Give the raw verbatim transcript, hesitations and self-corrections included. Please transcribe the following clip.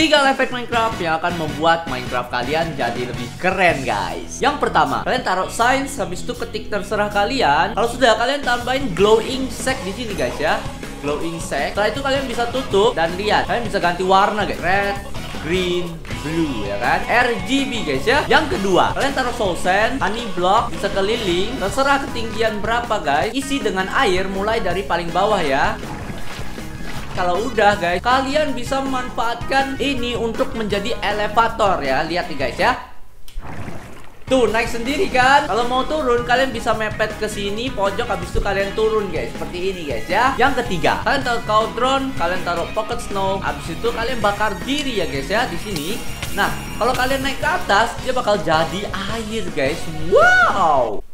tiga efek Minecraft yang akan membuat Minecraft kalian jadi lebih keren, guys. Yang pertama, kalian taruh science, habis itu ketik terserah kalian. Kalau sudah, kalian tambahin glowing sack di sini, guys ya. Glowing sack. Setelah itu kalian bisa tutup dan lihat, kalian bisa ganti warna, guys. Red, green, blue, ya kan? R G B, guys ya. Yang kedua, kalian taruh sausen, honey block, bisa keliling, terserah ketinggian berapa, guys. Isi dengan air mulai dari paling bawah ya. Kalau udah, guys, kalian bisa memanfaatkan ini untuk menjadi elevator ya. Lihat nih, guys ya. Tuh, naik sendiri kan. Kalau mau turun, kalian bisa mepet ke sini pojok, habis itu kalian turun, guys. Seperti ini, guys ya. Yang ketiga, kalian taruh cauldron, kalian taruh pocket snow, habis itu kalian bakar diri ya, guys ya, di sini. Nah, kalau kalian naik ke atas, dia bakal jadi air, guys. Wow.